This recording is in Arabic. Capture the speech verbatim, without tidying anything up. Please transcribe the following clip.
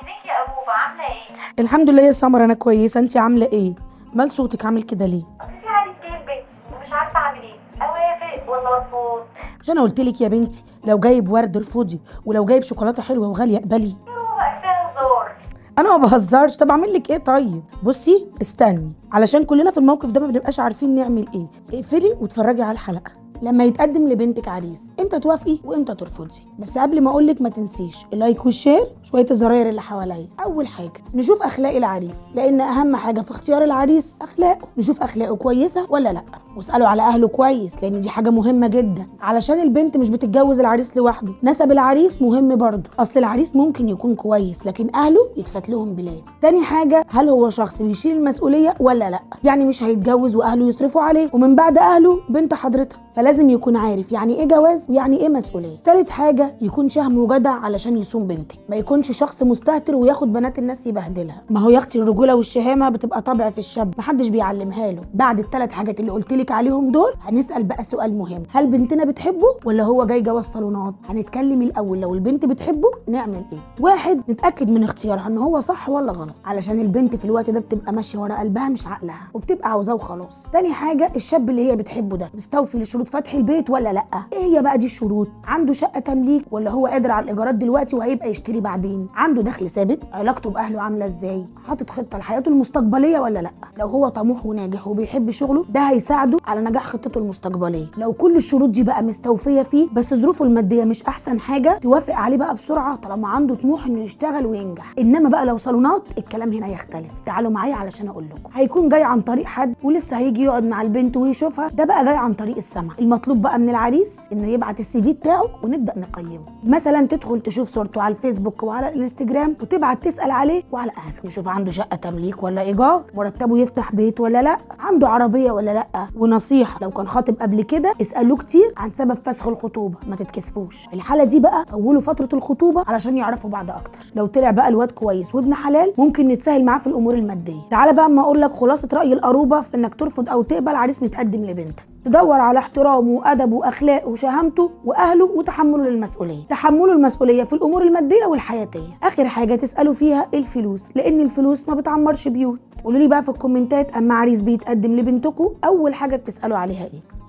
ازيك يا أروبة، عاملة ايه؟ الحمد لله يا سمر، انا كويسة. انتي عاملة ايه؟ مال صوتك عامل كده ليه؟ اصل في عادة جايب ومش عارفة اعمل ايه، اوافق ولا ارفض؟ مش انا قلت لك يا بنتي لو جايب ورد ارفضي ولو جايب شوكولاتة حلوة وغالية اقبلي. ايوه بقى، كفاية هزار. انا ما بهزرش. طب اعمل لك ايه طيب؟ بصي استني، علشان كلنا في الموقف ده ما بنبقاش عارفين نعمل ايه. اقفلي واتفرجي على الحلقة. لما يتقدم لبنتك عريس امتى توافقي وامتى ترفضي، بس قبل ما اقولك ما تنسيش اللايك والشير، شويه الزراير اللي حواليا. اول حاجه نشوف اخلاق العريس، لان اهم حاجه في اختيار العريس اخلاقه. نشوف اخلاقه كويسه ولا لا، واسالوا على اهله كويس، لان دي حاجه مهمه جدا، علشان البنت مش بتتجوز العريس لوحده. نسب العريس مهم برضه، اصل العريس ممكن يكون كويس لكن اهله يتفتلهم بلاد. تاني حاجه، هل هو شخص بيشيل المسؤوليه ولا لا، يعني مش هيتجوز واهله يصرفوا عليه ومن بعد اهله بنت حضرتك، لازم يكون عارف يعني ايه جواز ويعني ايه مسؤوليه. تالت حاجه، يكون شهم وجدع علشان يصون بنتك، ما يكونش شخص مستهتر وياخد بنات الناس يبهدلها. ما هو يا اختي الرجوله والشهامه بتبقى طبع في الشاب، محدش بيعلمها له. بعد الثلاث حاجات اللي قلت لك عليهم دول هنسال بقى سؤال مهم، هل بنتنا بتحبه ولا هو جاي جواز صالونات؟ هنتكلم الاول لو البنت بتحبه نعمل ايه. واحد، نتاكد من اختيارها ان هو صح ولا غلط، علشان البنت في الوقت ده بتبقى ماشيه ورا قلبها مش عقلها وبتبقى عاوزاه وخلاص. تاني حاجه، الشاب اللي هي بتحبه ده مستوفي لشروط فتح البيت ولا لا؟ ايه هي بقى دي الشروط؟ عنده شقه تمليك ولا هو قادر على الايجارات دلوقتي وهيبقى يشتري بعدين؟ عنده دخل ثابت؟ علاقته باهله عامله ازاي؟ حاطط خطه لحياته المستقبليه ولا لا؟ لو هو طموح وناجح وبيحب شغله ده هيساعده على نجاح خطته المستقبليه. لو كل الشروط دي بقى مستوفيه فيه بس ظروفه الماديه مش احسن حاجه، توافق عليه بقى بسرعه طالما عنده طموح انه يشتغل وينجح. انما بقى لو صالونات الكلام هنا يختلف، تعالوا معايا علشان اقول لكم. هيكون جاي عن طريق حد ولسه هيجي يقعد مع البنت ويشوفها، ده بقى جاي عن طريق السمع. المطلوب بقى من العريس انه يبعت السي في بتاعه ونبدا نقيمه. مثلا تدخل تشوف صورته على الفيسبوك وعلى الانستجرام وتبعت تسال عليه وعلى اهله، نشوف عنده شقه تمليك ولا ايجار، مرتبه يفتح بيت ولا لا، عنده عربيه ولا لا. ونصيحه، لو كان خاطب قبل كده اسالوه كتير عن سبب فسخ الخطوبه، ما تتكسفوش. الحاله دي بقى طولوا فتره الخطوبه علشان يعرفوا بعض اكتر. لو طلع بقى الواد كويس وابن حلال ممكن نتسهل معاه في الامور الماديه. تعالى بقى اما اقول لك خلاصه راي القروبه في انك ترفض او تقبل عريس متقدم لبنتك. تدور على احترامه وادبه واخلاقه وشهامته واهله وتحمله للمسؤوليه، تحمله المسؤوليه في الامور الماديه والحياتيه. اخر حاجه تسالوا فيها الفلوس، لان الفلوس ما بتعمرش بيوت. قولوا لي بقى في الكومنتات اما عريس بيتقدم لبنتكم اول حاجه بتسالوا عليها ايه؟